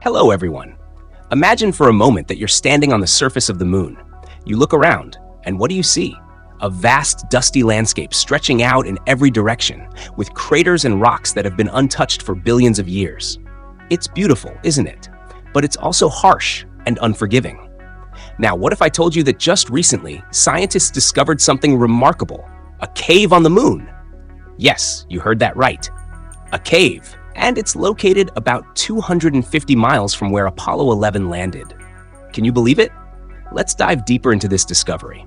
Hello, everyone. Imagine for a moment that you're standing on the surface of the moon. You look around, and what do you see? A vast, dusty landscape stretching out in every direction, with craters and rocks that have been untouched for billions of years. It's beautiful, isn't it? But it's also harsh and unforgiving. Now, what if I told you that just recently, scientists discovered something remarkable? A cave on the moon. Yes, you heard that right. A cave. And it's located about 250 miles from where Apollo 11 landed. Can you believe it? Let's dive deeper into this discovery.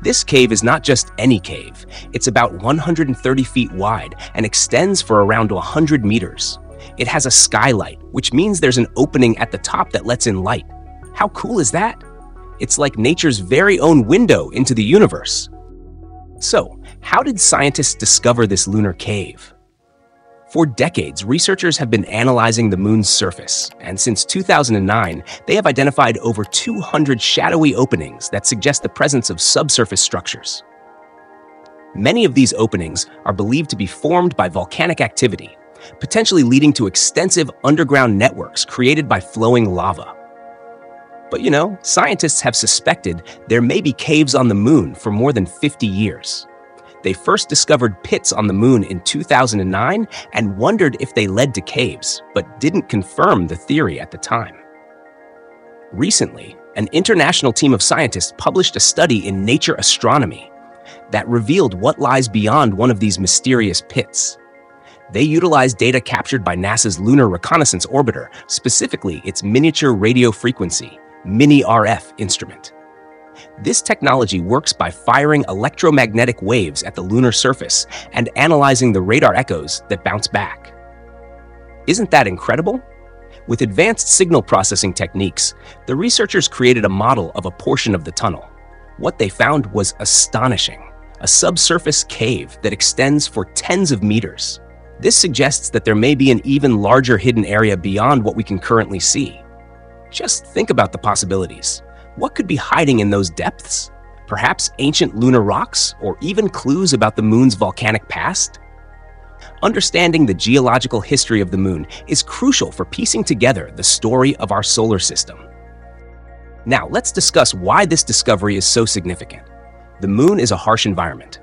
This cave is not just any cave. It's about 130 feet wide and extends for around 100 meters. It has a skylight, which means there's an opening at the top that lets in light. How cool is that? It's like nature's very own window into the universe. So, how did scientists discover this lunar cave? For decades, researchers have been analyzing the moon's surface, and since 2009, they have identified over 200 shadowy openings that suggest the presence of subsurface structures. Many of these openings are believed to be formed by volcanic activity, potentially leading to extensive underground networks created by flowing lava. But you know, scientists have suspected there may be caves on the moon for more than 50 years. They first discovered pits on the moon in 2009 and wondered if they led to caves, but didn't confirm the theory at the time. Recently, an international team of scientists published a study in Nature Astronomy that revealed what lies beyond one of these mysterious pits. They utilized data captured by NASA's Lunar Reconnaissance Orbiter, specifically its miniature radio frequency, mini-RF instrument. This technology works by firing electromagnetic waves at the lunar surface and analyzing the radar echoes that bounce back. Isn't that incredible? With advanced signal processing techniques, the researchers created a model of a portion of the tunnel. What they found was astonishing, a subsurface cave that extends for tens of meters. This suggests that there may be an even larger hidden area beyond what we can currently see. Just think about the possibilities. What could be hiding in those depths? Perhaps ancient lunar rocks, or even clues about the moon's volcanic past? Understanding the geological history of the moon is crucial for piecing together the story of our solar system. Now, let's discuss why this discovery is so significant. The moon is a harsh environment.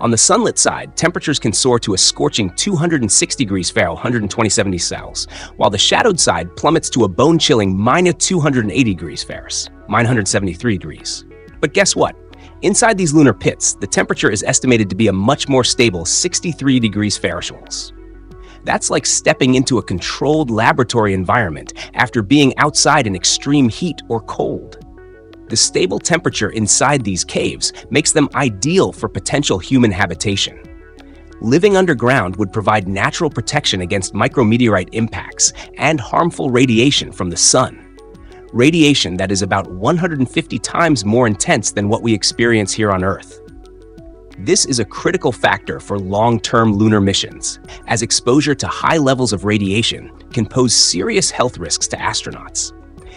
On the sunlit side, temperatures can soar to a scorching 206 degrees Fahrenheit, 127 Celsius, while the shadowed side plummets to a bone-chilling -280 degrees Fahrenheit, 973 degrees. But guess what? Inside these lunar pits, the temperature is estimated to be a much more stable 63 degrees Fahrenheit. That's like stepping into a controlled laboratory environment after being outside in extreme heat or cold. The stable temperature inside these caves makes them ideal for potential human habitation. Living underground would provide natural protection against micrometeorite impacts and harmful radiation from the sun. Radiation that is about 150 times more intense than what we experience here on Earth. This is a critical factor for long-term lunar missions, as exposure to high levels of radiation can pose serious health risks to astronauts.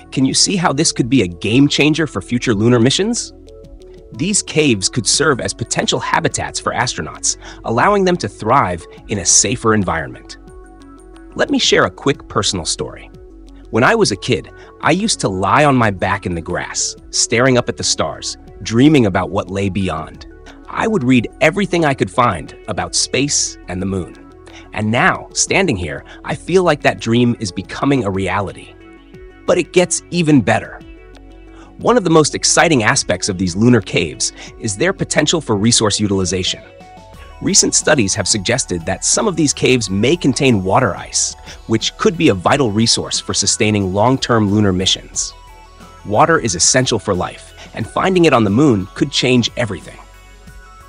Can you see how this could be a game changer for future lunar missions? These caves could serve as potential habitats for astronauts, allowing them to thrive in a safer environment. Let me share a quick personal story. When I was a kid, I used to lie on my back in the grass, staring up at the stars, dreaming about what lay beyond. I would read everything I could find about space and the moon. And now, standing here, I feel like that dream is becoming a reality. But it gets even better. One of the most exciting aspects of these lunar caves is their potential for resource utilization. Recent studies have suggested that some of these caves may contain water ice, which could be a vital resource for sustaining long-term lunar missions. Water is essential for life, and finding it on the moon could change everything.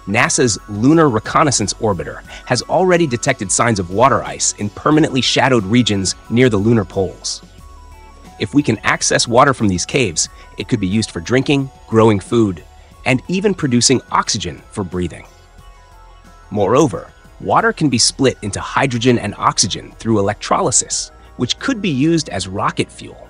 NASA's Lunar Reconnaissance Orbiter has already detected signs of water ice in permanently shadowed regions near the lunar poles. If we can access water from these caves, it could be used for drinking, growing food, and even producing oxygen for breathing. Moreover, water can be split into hydrogen and oxygen through electrolysis, which could be used as rocket fuel.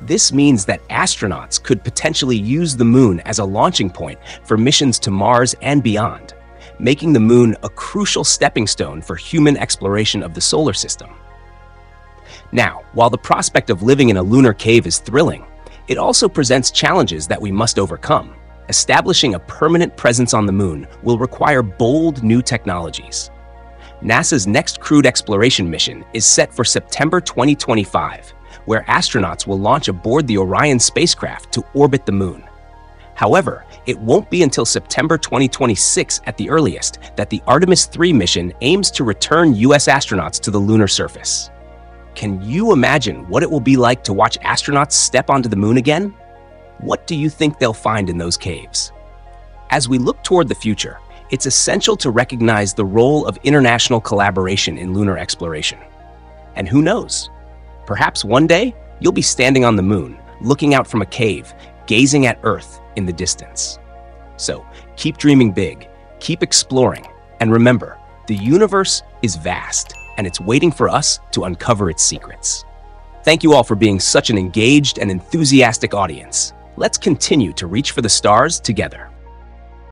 This means that astronauts could potentially use the moon as a launching point for missions to Mars and beyond, making the moon a crucial stepping stone for human exploration of the solar system. Now, while the prospect of living in a lunar cave is thrilling, it also presents challenges that we must overcome. Establishing a permanent presence on the moon will require bold new technologies. NASA's next crewed exploration mission is set for September 2025, where astronauts will launch aboard the Orion spacecraft to orbit the moon. However, it won't be until September 2026 at the earliest that the Artemis III mission aims to return U.S. astronauts to the lunar surface. Can you imagine what it will be like to watch astronauts step onto the moon again? What do you think they'll find in those caves? As we look toward the future, it's essential to recognize the role of international collaboration in lunar exploration. And who knows? Perhaps one day, you'll be standing on the moon, looking out from a cave, gazing at Earth in the distance. So, keep dreaming big, keep exploring, and remember, the universe is vast, and it's waiting for us to uncover its secrets. Thank you all for being such an engaged and enthusiastic audience. Let's continue to reach for the stars together.